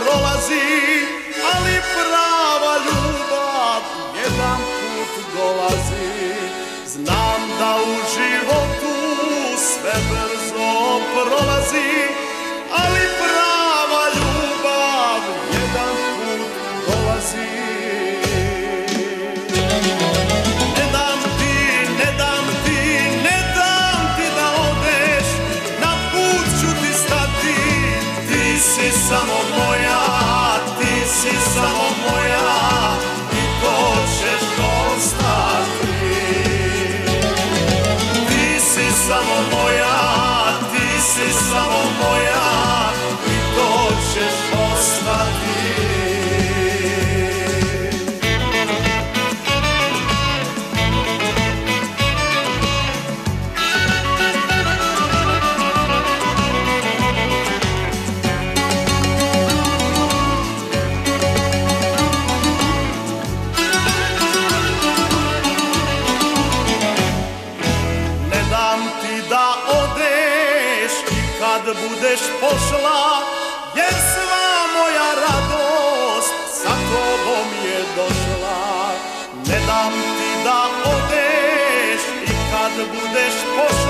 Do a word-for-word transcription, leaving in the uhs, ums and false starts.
prolazi, ali prava ljubav jedan put dolazi. Znam da u životu sve brzo prolazi, ali prava ljubav jedan put dolazi. Ne dam ti, ne dam ti, ne dam ti da odeš, na put ću ti stati, ti si samo moja, ti si samo moja, i to ćeš ostati. Ti si samo moja, ti si samo moja, i to ćeš ostati. Kad budeš pošla, jer sva moja radost sa tobom je došla. Ne dam ti da odeš i kad budeš pošla.